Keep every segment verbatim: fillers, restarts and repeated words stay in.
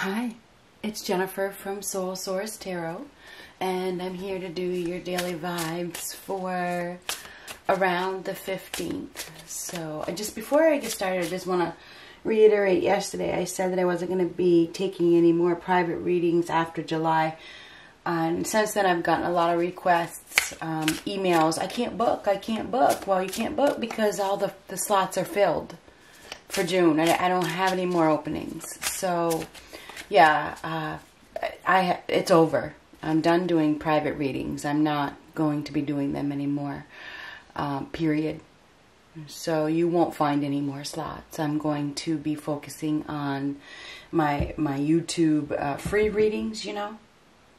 Hi, it's Jennifer from Soul Source Tarot, and I'm here to do your daily vibes for around the fifteenth. So I just, before I get started, I just want to reiterate, yesterday I said that I wasn't going to be taking any more private readings after July. And since then I've gotten a lot of requests, um, emails, I can't book, I can't book. Well, you can't book because all the, the slots are filled for June. I, I don't have any more openings. So yeah, uh, I it's over. I'm done doing private readings. I'm not going to be doing them anymore, um, period. So you won't find any more slots. I'm going to be focusing on my, my YouTube uh, free readings, you know,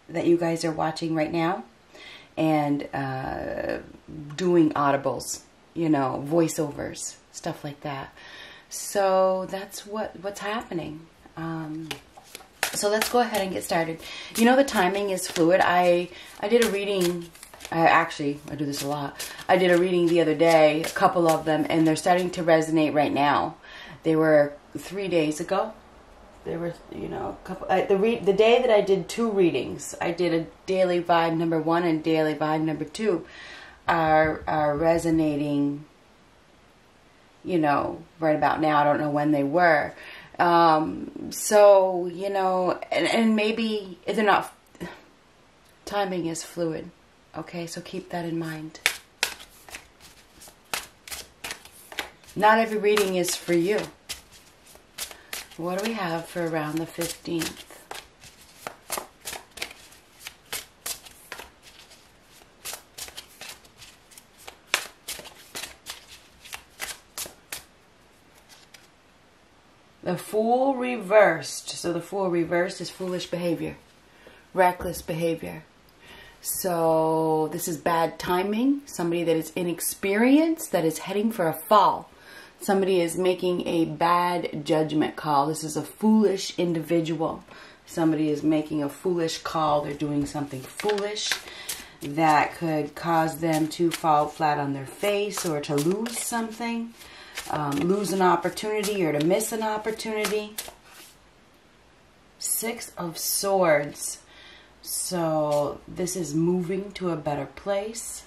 that you guys are watching right now, and uh, doing audibles, you know, voiceovers, stuff like that. So that's what, what's happening. Um, so let's go ahead and get started. You know, the timing is fluid. I, I did a reading, I actually, I do this a lot. I did a reading the other day, a couple of them, and they're starting to resonate right now. They were three days ago. There were, you know, a couple, uh, the, re the day that I did two readings, I did a daily vibe number one and daily vibe number two are, are resonating, you know, right about now. I don't know when they were. Um, so, you know, and, and maybe they're not, timing is fluid. Okay, so keep that in mind. Not every reading is for you. What do we have for around the fifteenth? The Fool reversed. So the Fool reversed is foolish behavior, reckless behavior. So this is bad timing, somebody that is inexperienced, that is heading for a fall. Somebody is making a bad judgment call. This is a foolish individual. Somebody is making a foolish call. They're doing something foolish that could cause them to fall flat on their face or to lose something, um, lose an opportunity or to miss an opportunity. Six of Swords. So this is moving to a better place.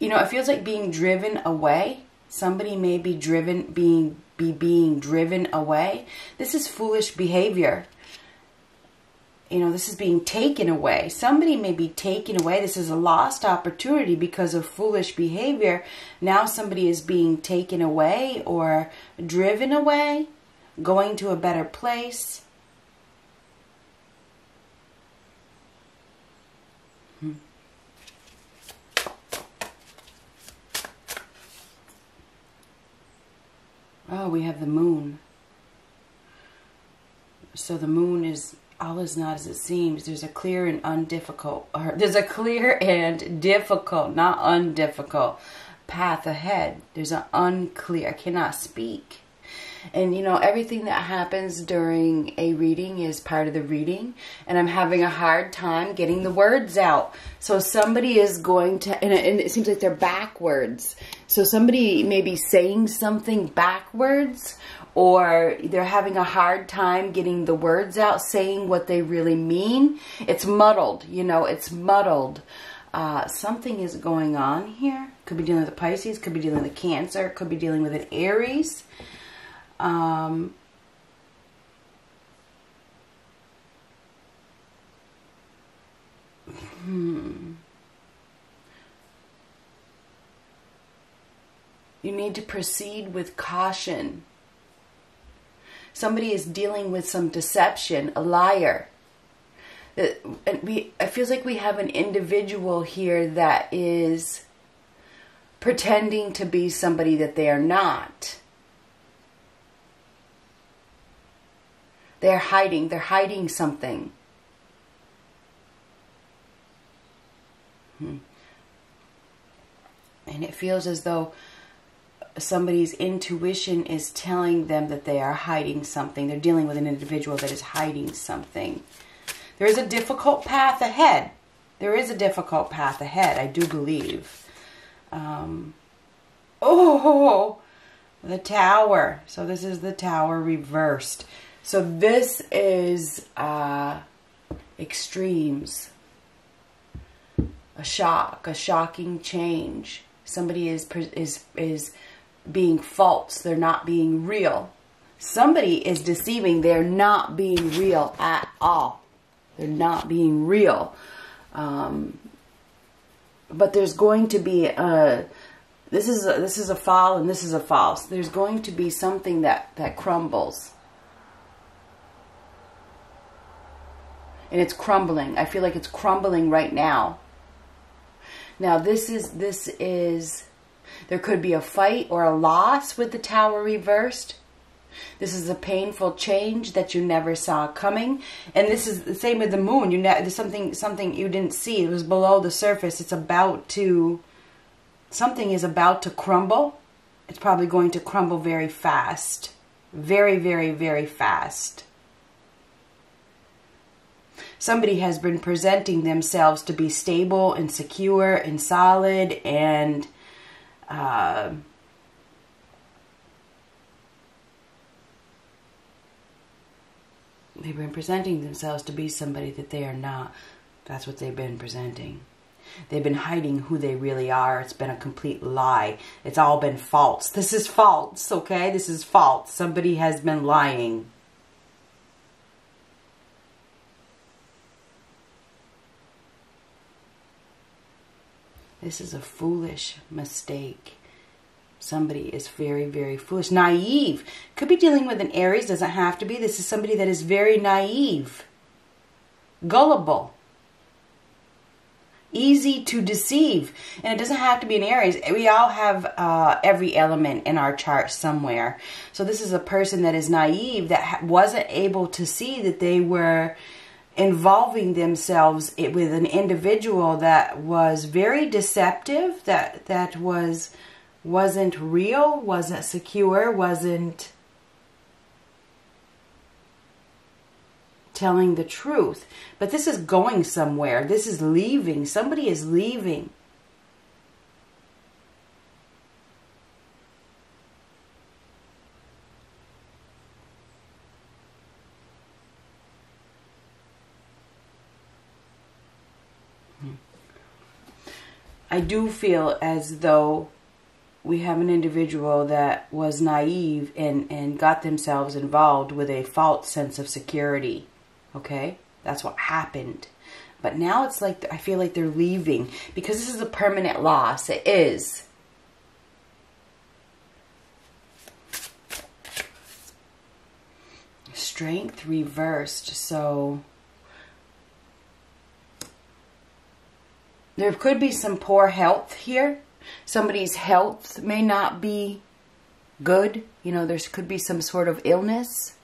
You know, it feels like being driven away. Somebody may be driven, being be being driven away. This is foolish behavior. You know, this is being taken away. Somebody may be taken away. This is a lost opportunity because of foolish behavior. Now somebody is being taken away or driven away, going to a better place. Hmm. Oh, we have the Moon. So the Moon is... all is not as it seems. There's a clear and undifficult, or there's a clear and difficult, not undifficult, path ahead. There's an unclear, I cannot speak. And you know, everything that happens during a reading is part of the reading, and I'm having a hard time getting the words out. So somebody is going to, and it, and it seems like they're backwards. So somebody may be saying something backwards, or they're having a hard time getting the words out, saying what they really mean. It's muddled, you know, it's muddled. Uh, something is going on here. Could be dealing with a Pisces, could be dealing with a Cancer, could be dealing with an Aries. Um, hmm. You need to proceed with caution. Somebody is dealing with some deception, a liar. It, and we, it feels like we have an individual here that is pretending to be somebody that they are not. They're hiding. They're hiding something. Hmm. And it feels as though somebody's intuition is telling them that they are hiding something. They're dealing with an individual that is hiding something. There is a difficult path ahead. There is a difficult path ahead, I do believe. Um, oh, the Tower. So this is the Tower reversed. So this is uh, extremes. A shock, a shocking change. Somebody is is is being false. They're not being real. Somebody is deceiving. They're not being real at all. They're not being real. Um, but there's going to be a this is a, this is a fall and this is a false. There's going to be something that that crumbles. And it's crumbling. I feel like it's crumbling right now. Now this is, this is, there could be a fight or a loss with the Tower reversed. This is a painful change that you never saw coming. And this is the same with the Moon. You ne- there's something, something you didn't see. It was below the surface. It's about to, something is about to crumble. It's probably going to crumble very fast. Very, very, very fast. Somebody has been presenting themselves to be stable and secure and solid and uh, they've been presenting themselves to be somebody that they are not. That's what they've been presenting. They've been hiding who they really are. It's been a complete lie. It's all been false. This is false, okay? This is false. Somebody has been lying. This is a foolish mistake. Somebody is very, very foolish. Naive. Could be dealing with an Aries. Doesn't have to be. This is somebody that is very naive. Gullible. Easy to deceive. And it doesn't have to be an Aries. We all have uh, every element in our chart somewhere. So this is a person that is naive, that wasn't able to see that they were involving themselves with an individual that was very deceptive, that that was wasn't real, wasn't secure, wasn't telling the truth. But this is going somewhere. This is leaving. Somebody is leaving. I do feel as though we have an individual that was naive and, and got themselves involved with a false sense of security. Okay? That's what happened. But now it's like, I feel like they're leaving because this is a permanent loss. It is. Strength reversed. So there could be some poor health here. Somebody's health may not be good. You know, there could be some sort of illness.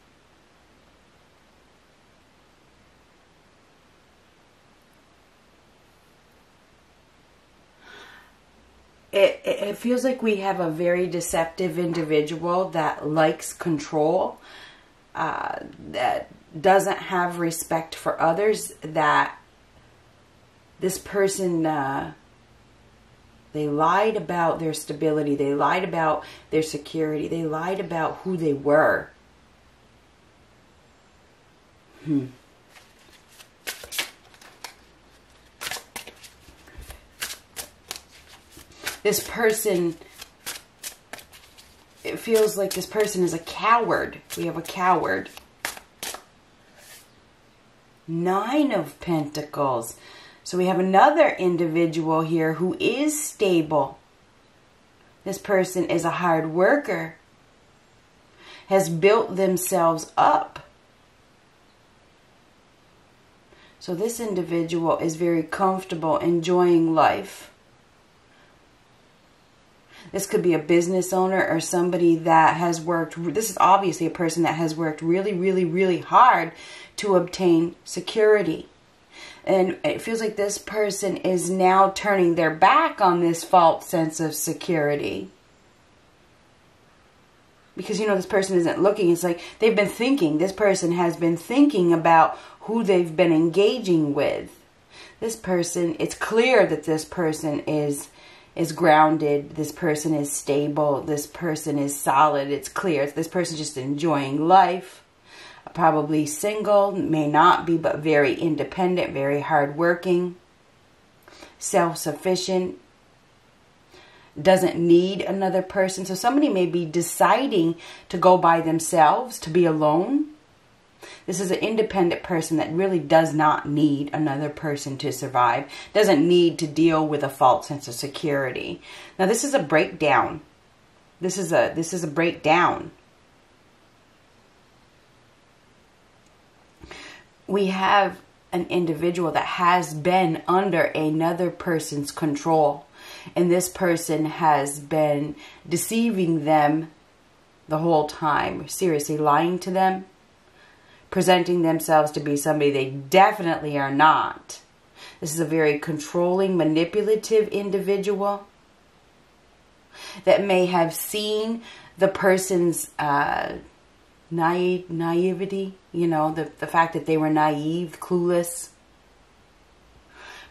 It, it, it feels like we have a very deceptive individual that likes control, uh, that doesn't have respect for others, that this person, uh, they lied about their stability. They lied about their security. They lied about who they were. Hmm. This person, it feels like this person is a coward. We have a coward. Nine of Pentacles. So we have another individual here who is stable. This person is a hard worker, has built themselves up. So this individual is very comfortable, enjoying life. This could be a business owner or somebody that has worked. This is obviously a person that has worked really, really, really hard to obtain security. And it feels like this person is now turning their back on this false sense of security. Because, you know, this person isn't looking. It's like they've been thinking. This person has been thinking about who they've been engaging with. This person, it's clear that this person is is grounded. This person is stable. This person is solid. It's clear. This person's just enjoying life. Probably single, may not be, but very independent, very hardworking, self-sufficient, doesn't need another person. So somebody may be deciding to go by themselves, to be alone. This is an independent person that really does not need another person to survive, doesn't need to deal with a false sense of security. Now, this is a breakdown. This is a, this is a breakdown. We have an individual that has been under another person's control, and this person has been deceiving them the whole time, seriously lying to them, presenting themselves to be somebody they definitely are not. This is a very controlling, manipulative individual that may have seen the person's uh, naive, naivety, you know, the, the fact that they were naive, clueless.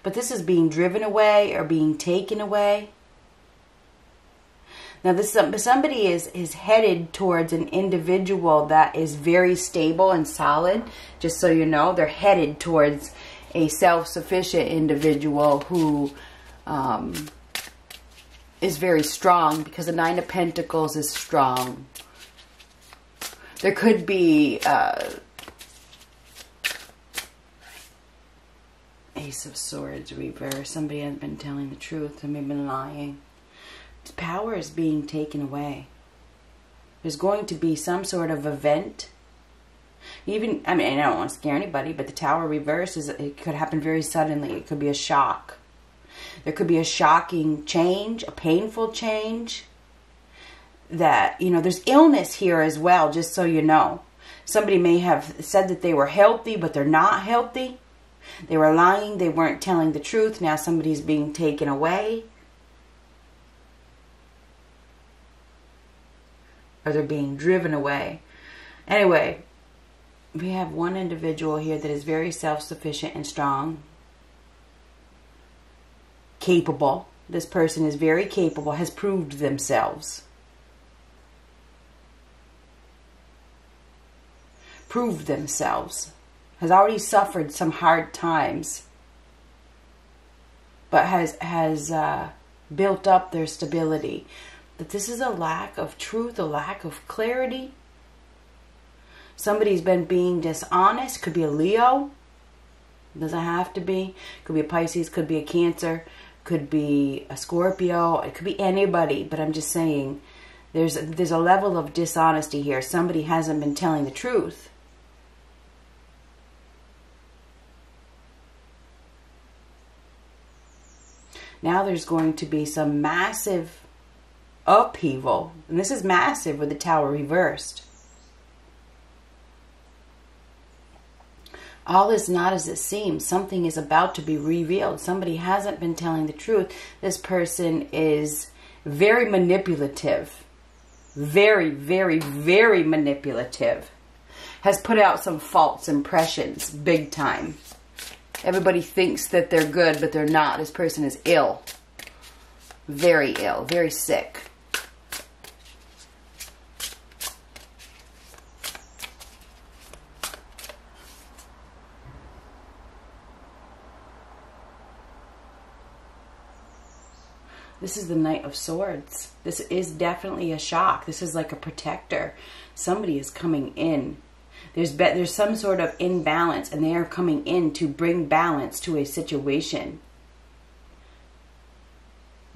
But this is being driven away or being taken away. Now, this somebody is, is headed towards an individual that is very stable and solid. Just so you know, they're headed towards a self-sufficient individual who um, is very strong, because the Nine of Pentacles is strong. There could be uh, Ace of Swords reverse. Somebody hasn't been telling the truth. Somebody been lying. Power is being taken away. There's going to be some sort of event. Even, I mean, I don't want to scare anybody, but the Tower reverse is, it could happen very suddenly. It could be a shock. There could be a shocking change, a painful change. That, you know, there's illness here as well, just so you know. Somebody may have said that they were healthy, but they're not healthy. They were lying. They weren't telling the truth. Now somebody's being taken away. Or they're being driven away. Anyway, we have one individual here that is very self-sufficient and strong. Capable. This person is very capable, has proved themselves. Proved themselves, has already suffered some hard times, but has has uh, built up their stability. But this is a lack of truth, a lack of clarity. Somebody's been being dishonest. Could be a Leo. Doesn't have to be. Could be a Pisces. Could be a Cancer. Could be a Scorpio. It could be anybody. But I'm just saying, there's there's a level of dishonesty here. Somebody hasn't been telling the truth. Now there's going to be some massive upheaval. And this is massive with the Tower reversed. All is not as it seems. Something is about to be revealed. Somebody hasn't been telling the truth. This person is very manipulative. Very, very, very manipulative. Has put out some false impressions big time. Everybody thinks that they're good, but they're not. This person is ill. Very ill. Very sick. This is the Knight of Swords. This is definitely a shock. This is like a protector. Somebody is coming in. There's be there's some sort of imbalance, and they are coming in to bring balance to a situation.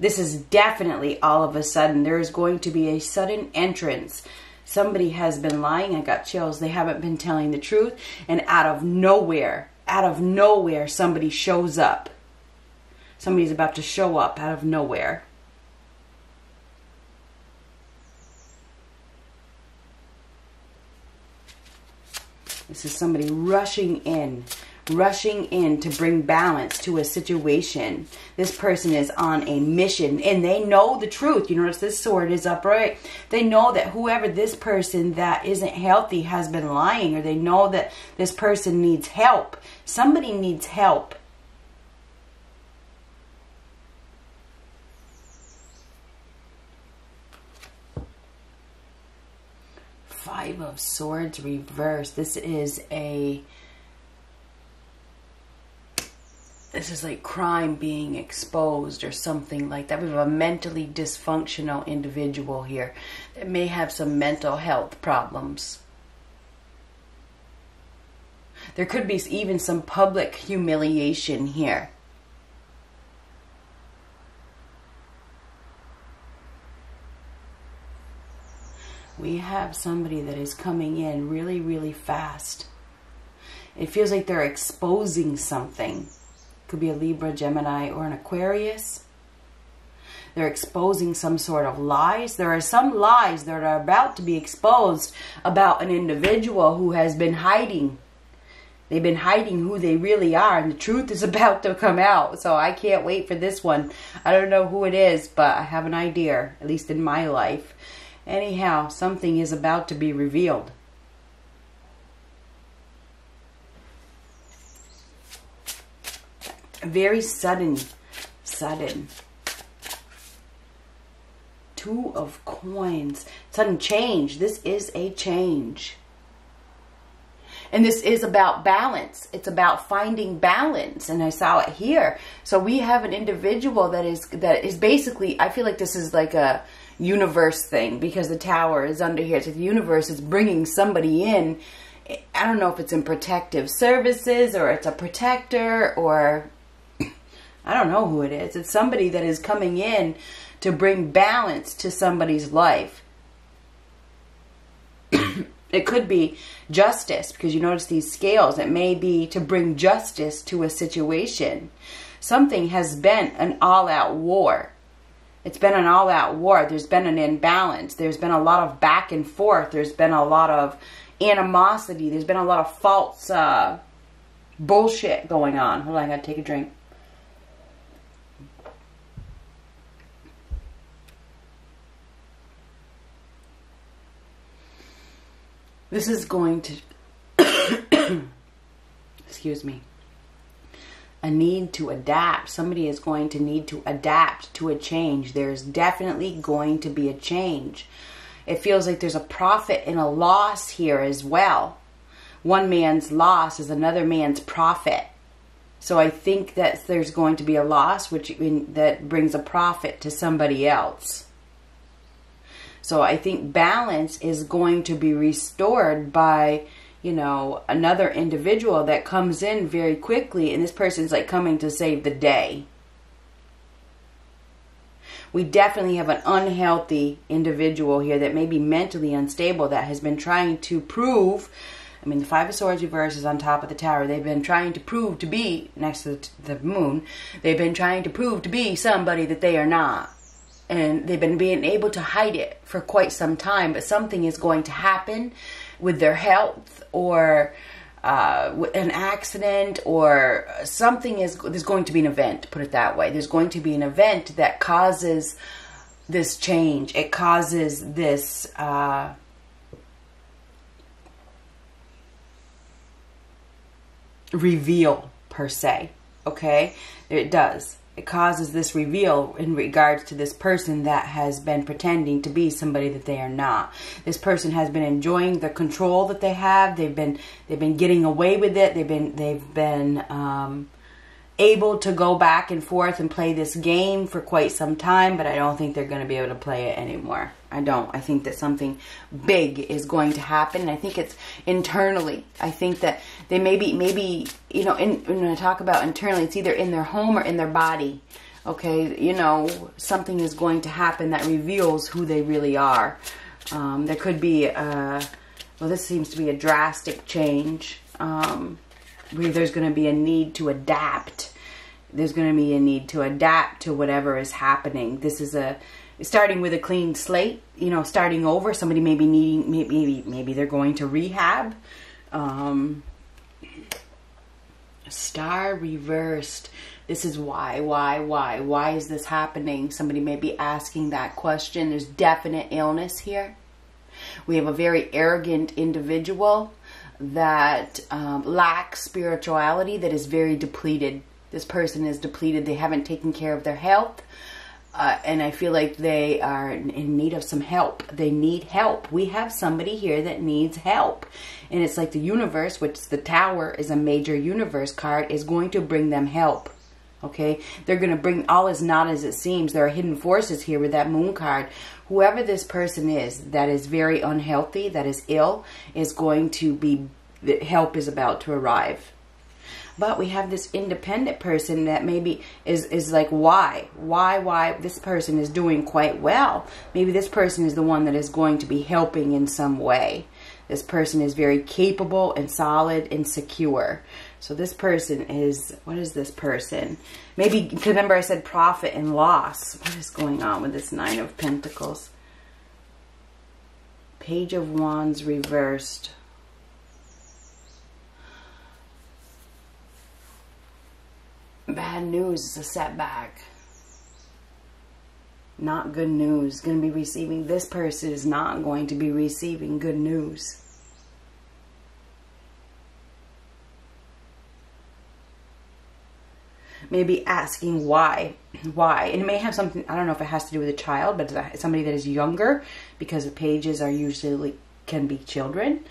This is definitely all of a sudden. There is going to be a sudden entrance. Somebody has been lying. I got chills. They haven't been telling the truth. And out of nowhere, out of nowhere, somebody shows up. Somebody's about to show up out of nowhere. This is somebody rushing in, rushing in to bring balance to a situation. This person is on a mission, and they know the truth. You notice this sword is upright. They know that whoever this person that isn't healthy has been lying, or they know that this person needs help. Somebody needs help. Five of Swords reversed. This is a... This is like crime being exposed or something like that. We have a mentally dysfunctional individual here that may have some mental health problems. There could be even some public humiliation here. We have somebody that is coming in really, really fast. It feels like they're exposing something. Could be a Libra, Gemini, or an Aquarius. They're exposing some sort of lies. There are some lies that are about to be exposed about an individual who has been hiding. They've been hiding who they really are, and the truth is about to come out. So I can't wait for this one. I don't know who it is, but I have an idea, at least in my life. Anyhow, something is about to be revealed. Very sudden, sudden. Two of Coins. Sudden change. This is a change. And this is about balance. It's about finding balance. And I saw it here. So we have an individual that is, that is basically, I feel like this is like a universe thing, because the Tower is under here. So the universe is bringing somebody in. I don't know if it's in protective services or it's a protector, or I don't know who it is. It's somebody that is coming in to bring balance to somebody's life. It could be justice, because you notice these scales. It may be to bring justice to a situation. Something has been an all-out war. It's been an all-out war. There's been an imbalance. There's been a lot of back and forth. There's been a lot of animosity. There's been a lot of false uh, bullshit going on. Hold on, I gotta take a drink. This is going to, excuse me, a need to adapt. Somebody is going to need to adapt to a change. There's definitely going to be a change. It feels like there's a profit and a loss here as well. One man's loss is another man's profit. So I think that there's going to be a loss, which that brings a profit to somebody else. So I think balance is going to be restored by, you know, another individual that comes in very quickly. And this person's like coming to save the day. We definitely have an unhealthy individual here that may be mentally unstable, that has been trying to prove, I mean, the Five of Swords reverse is on top of the Tower. They've been trying to prove to be, next to the moon, they've been trying to prove to be somebody that they are not. And they've been being able to hide it for quite some time. But something is going to happen with their health, or uh, an accident, or something is, there's going to be an event, put it that way. There's going to be an event that causes this change. It causes this, uh, reveal per se. Okay. It does. It causes this reveal in regards to this person that has been pretending to be somebody that they are not. This person has been enjoying the control that they have. They've been they've been getting away with it. They've been they've been um, able to go back and forth and play this game for quite some time. But I don't think they're going to be able to play it anymore. I don't. I think that something big is going to happen. And I think it's internally. I think that they maybe, maybe, you know, in, when I talk about internally, it's either in their home or in their body. Okay. You know, something is going to happen that reveals who they really are. Um, there could be a, well, this seems to be a drastic change. Um, where there's going to be a need to adapt. There's going to be a need to adapt to whatever is happening. This is a, starting with a clean slate, you know, starting over. Somebody may be needing, maybe, maybe they're going to rehab. Um, star reversed. This is why, why, why, why is this happening? Somebody may be asking that question. There's definite illness here. We have a very arrogant individual that um, lacks spirituality, that is very depleted. This person is depleted. They haven't taken care of their health. Uh, and I feel like they are in need of some help. They need help. We have somebody here that needs help. And it's like the universe, which the Tower is a major universe card, is going to bring them help. Okay, they're going to bring all is not as it seems. There are hidden forces here with that moon card. Whoever this person is that is very unhealthy, that is ill, is going to be, help is about to arrive. But we have this independent person that maybe is, is like, why? Why, why? This person is doing quite well. Maybe this person is the one that is going to be helping in some way. This person is very capable and solid and secure. So this person is, what is this person? Maybe, remember I said profit and loss. What is going on with this Nine of Pentacles? Page of Wands reversed. Bad news is a setback. Not good news. Going to be receiving, this person is not going to be receiving good news. Maybe asking why, why, and it may have something, I don't know if it has to do with a child, but it's somebody that is younger, because the pages are usually, can be children.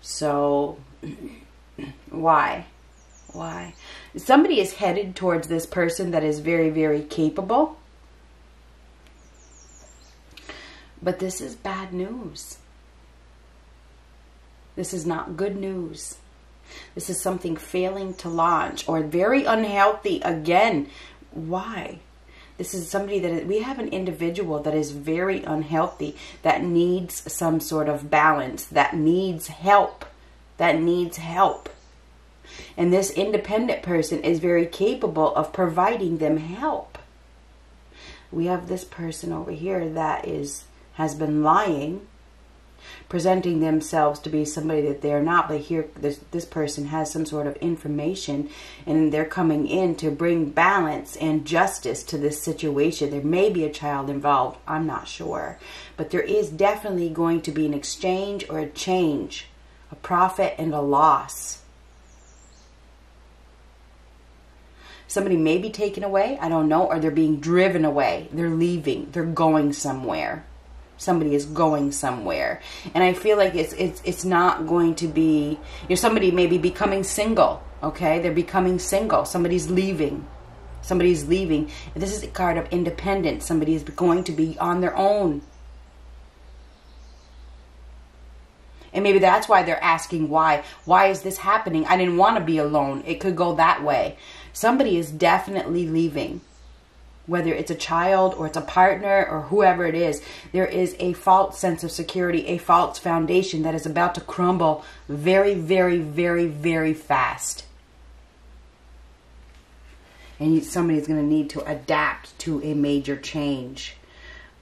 So why, why? Somebody is headed towards this person that is very, very capable, but this is bad news. This is not good news. This is something failing to launch or very unhealthy again. Why? This is somebody that is, we have an individual that is very unhealthy, that needs some sort of balance, that needs help, that needs help. And this independent person is very capable of providing them help. We have this person over here that is, has been lying, presenting themselves to be somebody that they're not, but here this, this person has some sort of information, and they're coming in to bring balance and justice to this situation. There may be a child involved, I'm not sure, but there is definitely going to be an exchange or a change, a profit and a loss. Somebody may be taken away, I don't know, or they're being driven away, they're leaving, they're going somewhere. Somebody is going somewhere, and I feel like it's it's it's not going to be, you know, somebody may be becoming single. Okay, they're becoming single. Somebody's leaving. Somebody's leaving. This is a card of independence. Somebody is going to be on their own, and maybe that's why they're asking why. Why is this happening? I didn't want to be alone. It could go that way. Somebody is definitely leaving. Whether it's a child or it's a partner or whoever it is, there is a false sense of security, a false foundation that is about to crumble very, very, very, very fast. And somebody is going to need to adapt to a major change.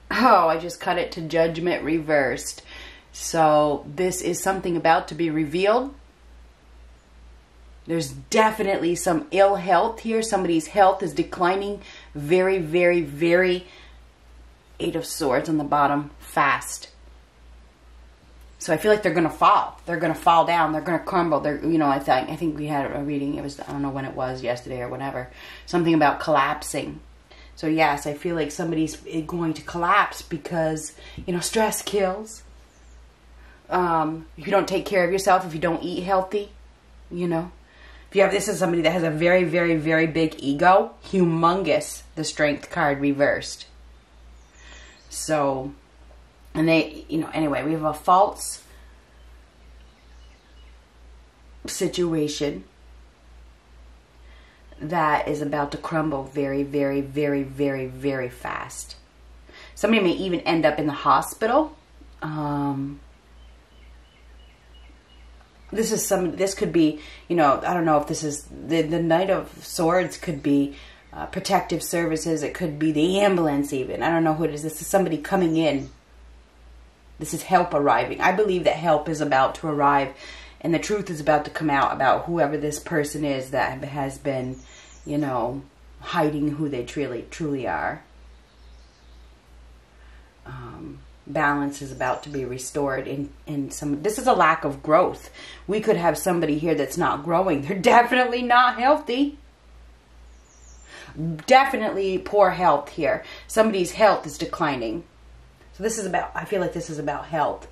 Oh, I just cut it to Judgment reversed. So this is something about to be revealed. There's definitely some ill health here. Somebody's health is declining very, very, very. Eight of Swords on the bottom, fast. So I feel like they're going to fall. They're going to fall down. They're going to crumble. They're, you know, I think, I think we had a reading. It was, I don't know when it was, yesterday or whatever. Something about collapsing. So yes, I feel like somebody's going to collapse because, you know, stress kills. Um, if you don't take care of yourself, if you don't eat healthy, you know, if you have, this is somebody that has a very, very, very big ego, humongous, the Strength card reversed. So, and they, you know, anyway, we have a false situation that is about to crumble very, very, very, very, very fast. Somebody may even end up in the hospital. Um, This is some, this could be, you know, I don't know if this is, the, the Knight of Swords could be uh, protective services. It could be the ambulance even. I don't know who it is. This is somebody coming in. This is help arriving. I believe that help is about to arrive and the truth is about to come out about whoever this person is that has been, you know, hiding who they truly, truly are. Um... Balance is about to be restored in, in some, this is a lack of growth. We could have somebody here that's not growing. They're definitely not healthy. definitely poor health here. Somebody's health is declining. So this is about, I feel like this is about health.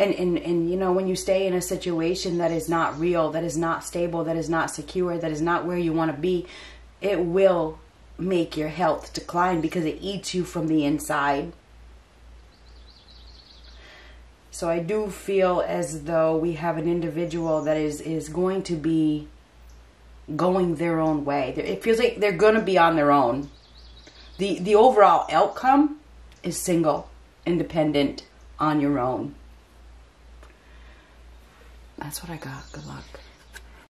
And, and, and, you know, when you stay in a situation that is not real, that is not stable, that is not secure, that is not where you want to be, it will make your health decline because it eats you from the inside. So I do feel as though we have an individual that is, is going to be going their own way. It feels like they're going to be on their own. The, the overall outcome is single, independent, on your own. That's what I got. Good luck.